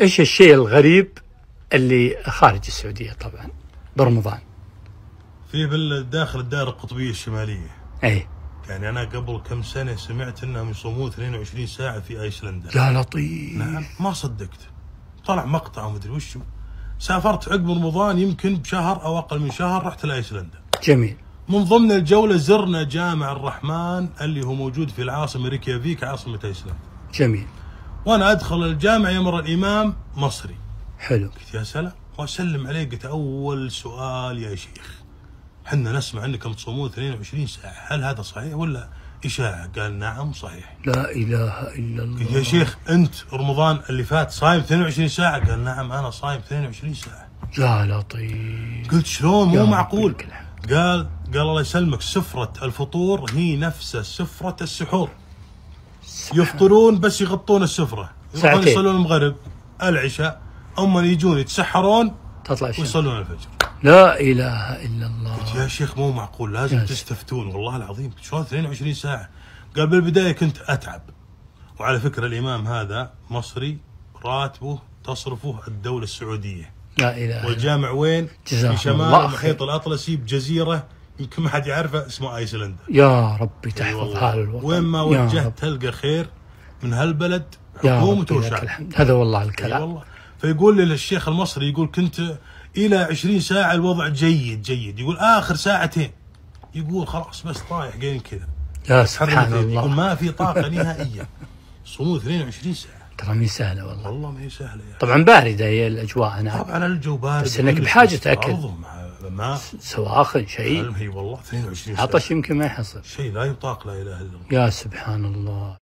ايش الشيء الغريب اللي خارج السعوديه طبعا برمضان؟ في بالداخل الدائره القطبيه الشماليه. اي يعني انا قبل كم سنه سمعت انهم يصومون 22 ساعه في ايسلندا. يا لطيف. نعم ما صدقت. طلع مقطع ومدري وشو. سافرت عقب رمضان يمكن بشهر او اقل من شهر رحت لايسلندا. جميل. من ضمن الجوله زرنا جامع الرحمن اللي هو موجود في العاصمه ريكيافيك عاصمه ايسلندا. جميل. وانا ادخل الجامع يمر الامام مصري. حلو. قلت يا سلام واسلم عليه قلت اول سؤال يا شيخ احنا نسمع انكم تصومون 22 ساعه هل هذا صحيح ولا اشاعه؟ قال نعم صحيح. لا اله الا الله. قلت يا شيخ انت رمضان اللي فات صايم 22 ساعه؟ قال نعم انا صايم 22 ساعه. يا لطيف. قلت شلون مو معقول. قال الله يسلمك سفره الفطور هي نفسها سفره السحور. يفطرون بس يغطون السفره يروحون يصلون المغرب العشاء اما يجون يتسحرون تطلع الشمس ويصلون الفجر. لا اله الا الله. قلت يا شيخ مو معقول لازم تستفتون والله العظيم شلون 22 ساعه؟ قال بالبدايه كنت اتعب وعلى فكره الامام هذا مصري راتبه تصرفه الدوله السعوديه. لا اله الا الله. والجامع وين؟ في شمال المحيط الاطلسي بجزيره يمكن ما حد يعرفه اسمه ايسلندا. يا ربي تحفظ هذا الوطن وين ما وجهت تلقى خير من هالبلد حكومته وشعبه. هذا والله الكلام. والله فيقول لي الشيخ المصري يقول كنت الى 20 ساعه الوضع جيد جيد يقول اخر ساعتين يقول خلاص بس طايح قايل كذا. يا سبحان الله. يقول ما في طاقه نهائيا صمود 22 ساعه. ترى ما هي سهله والله. والله ما هي سهله يعني. طبعا بارده هي الاجواء هناك. طبعا الجو بارد بس انك بحاجه اكل ماء سواخن شيء. والله 22 ساعه عطش يمكن ما يحصل شيء لا يطاق. لا اله الا الله. يا سبحان الله.